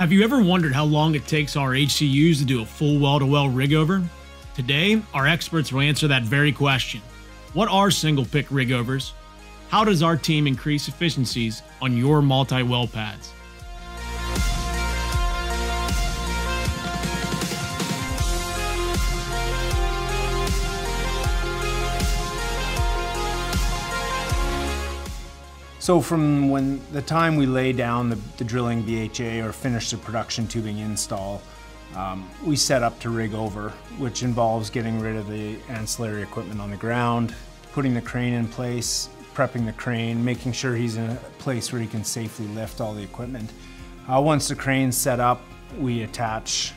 Have you ever wondered how long it takes our HCUs to do a full well-to-well rig over? Today, our experts will answer that very question. What are single pick rig overs? How does our team increase efficiencies on your multi-well pads? So from when the time we lay down the drilling BHA or finish the production tubing install, we set up to rig over, which involves getting rid of the ancillary equipment on the ground, putting the crane in place, prepping the crane, making sure he's in a place where he can safely lift all the equipment. Once the crane's set up, we attach,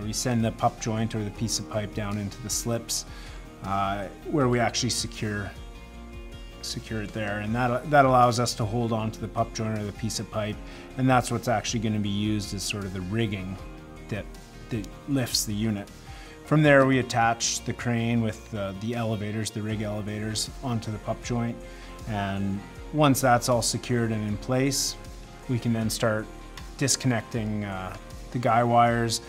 we send the pup joint or the piece of pipe down into the slips where we actually secure it there, and that allows us to hold on to the pup joint or the piece of pipe, and that's what's actually going to be used as sort of the rigging that lifts the unit. From there we attach the crane with the elevators, the rig elevators, onto the pup joint, and once that's all secured and in place, we can then start disconnecting the guy wires,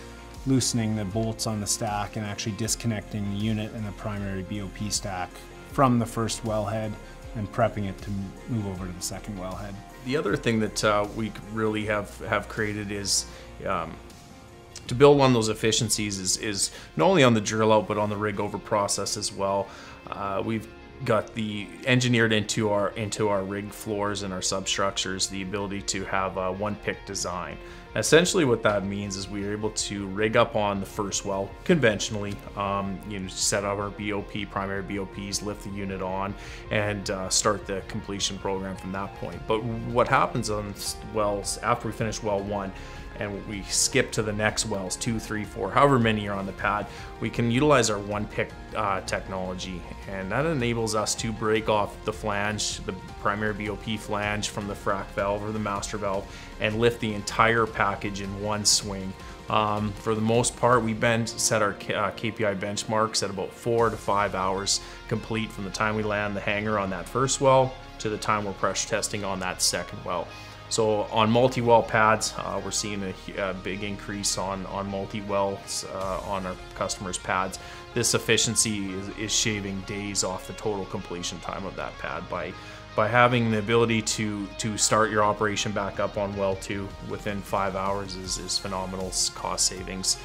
loosening the bolts on the stack, and actually disconnecting the unit and the primary BOP stack from the first wellhead and prepping it to move over to the second wellhead. The other thing that we really have created is to build on those efficiencies is not only on the drill out but on the rig over process as well. We've got the engineered into our rig floors and our substructures the ability to have a one pick design. Essentially what that means is we are able to rig up on the first well conventionally, set up our BOP, primary BOPs, lift the unit on, and start the completion program from that point. But what happens on wells after we finish well one and we skip to the next wells, 2, 3, 4, however many are on the pad, we can utilize our one pick technology, and that enables us to break off the flange, the primary BOP flange from the frac valve or the master valve, and lift the entire package in one swing. For the most part, we set our KPI benchmarks at about 4 to 5 hours complete from the time we land the hanger on that first well to the time we're pressure testing on that second well. So on multi-well pads, we're seeing a big increase on multi-wells on our customers' pads. This efficiency is shaving days off the total completion time of that pad by having the ability to start your operation back up on well 2 within 5 hours is phenomenal cost savings.